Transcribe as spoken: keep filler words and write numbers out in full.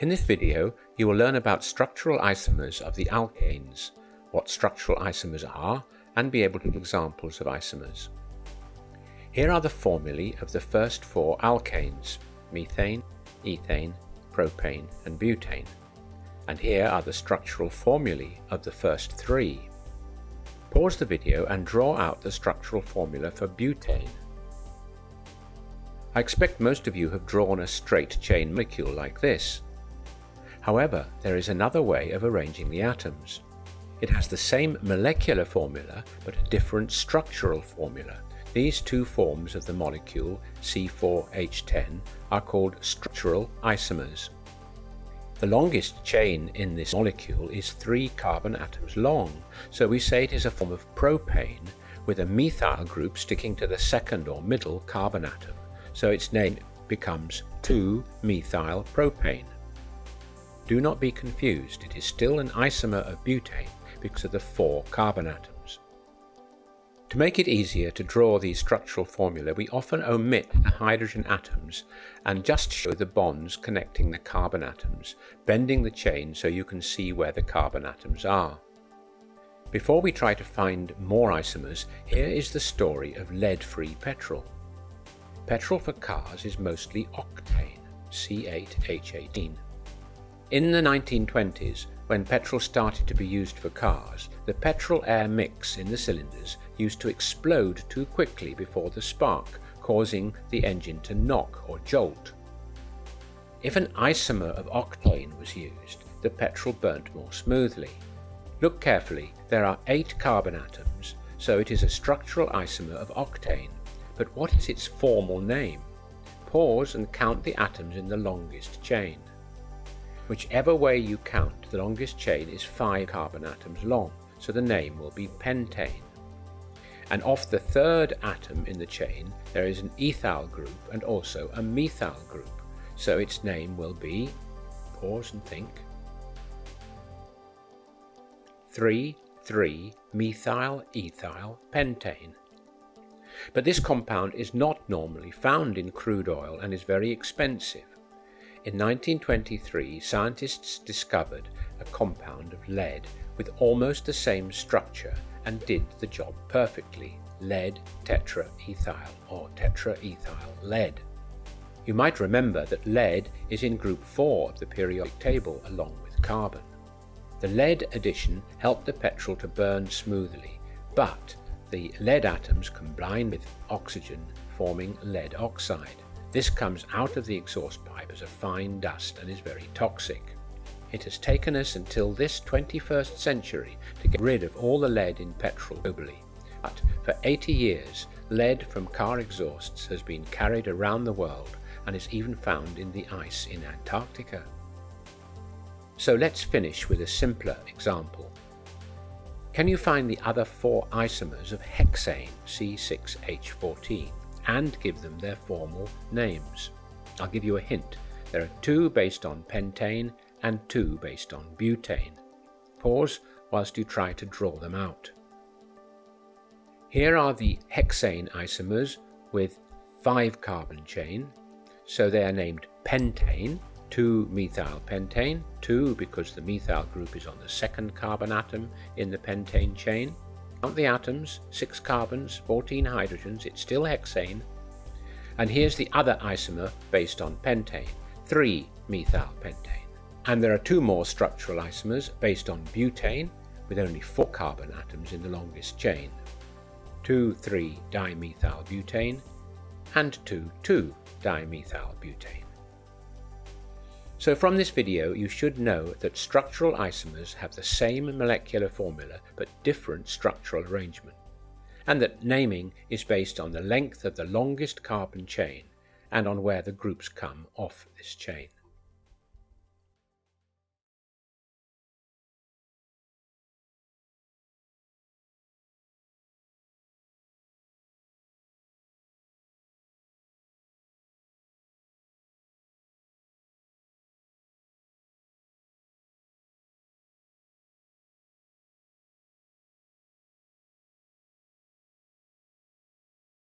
In this video, you will learn about structural isomers of the alkanes, what structural isomers are, and be able to give examples of isomers. Here are the formulae of the first four alkanes, methane, ethane, propane, and butane. And here are the structural formulae of the first three. Pause the video and draw out the structural formula for butane. I expect most of you have drawn a straight chain molecule like this. However, there is another way of arranging the atoms. It has the same molecular formula but a different structural formula. These two forms of the molecule C four H ten are called structural isomers. The longest chain in this molecule is three carbon atoms long, so we say it is a form of propane with a methyl group sticking to the second or middle carbon atom, so its name becomes two-methylpropane. Do not be confused, it is still an isomer of butane because of the four carbon atoms. To make it easier to draw these structural formulae, we often omit the hydrogen atoms and just show the bonds connecting the carbon atoms, bending the chain so you can see where the carbon atoms are. Before we try to find more isomers, here is the story of lead-free petrol. Petrol for cars is mostly octane, C eight H eighteen. In the nineteen twenties, when petrol started to be used for cars, the petrol-air mix in the cylinders used to explode too quickly before the spark, causing the engine to knock or jolt. If an isomer of octane was used, the petrol burnt more smoothly. Look carefully, there are eight carbon atoms, so it is a structural isomer of octane. But what is its formal name? Pause and count the atoms in the longest chain. Whichever way you count, the longest chain is five carbon atoms long, so the name will be pentane. And off the third atom in the chain, there is an ethyl group and also a methyl group, so its name will be, pause and think, three-three-methylethylpentane. But this compound is not normally found in crude oil and is very expensive. In nineteen twenty-three, scientists discovered a compound of lead with almost the same structure and did the job perfectly, lead tetraethyl or tetraethyl lead. You might remember that lead is in group four of the periodic table along with carbon. The lead addition helped the petrol to burn smoothly, but the lead atoms combine with oxygen, forming lead oxide. This comes out of the exhaust pipe as a fine dust and is very toxic. It has taken us until this twenty-first century to get rid of all the lead in petrol globally. But for eighty years, lead from car exhausts has been carried around the world and is even found in the ice in Antarctica. So let's finish with a simpler example. Can you find the other four isomers of hexane, C six H fourteen? And give them their formal names. I'll give you a hint. There are two based on pentane and two based on butane. Pause whilst you try to draw them out. Here are the hexane isomers with five carbon chain, so they are named pentane, two-methylpentane, two because the methyl group is on the second carbon atom in the pentane chain. Count the atoms, six carbons, fourteen hydrogens, it's still hexane. And here's the other isomer based on pentane, three-methylpentane. And there are two more structural isomers based on butane, with only four carbon atoms in the longest chain, two-three-dimethylbutane and two-two-dimethylbutane. So from this video, you should know that structural isomers have the same molecular formula but different structural arrangement, and that naming is based on the length of the longest carbon chain and on where the groups come off this chain.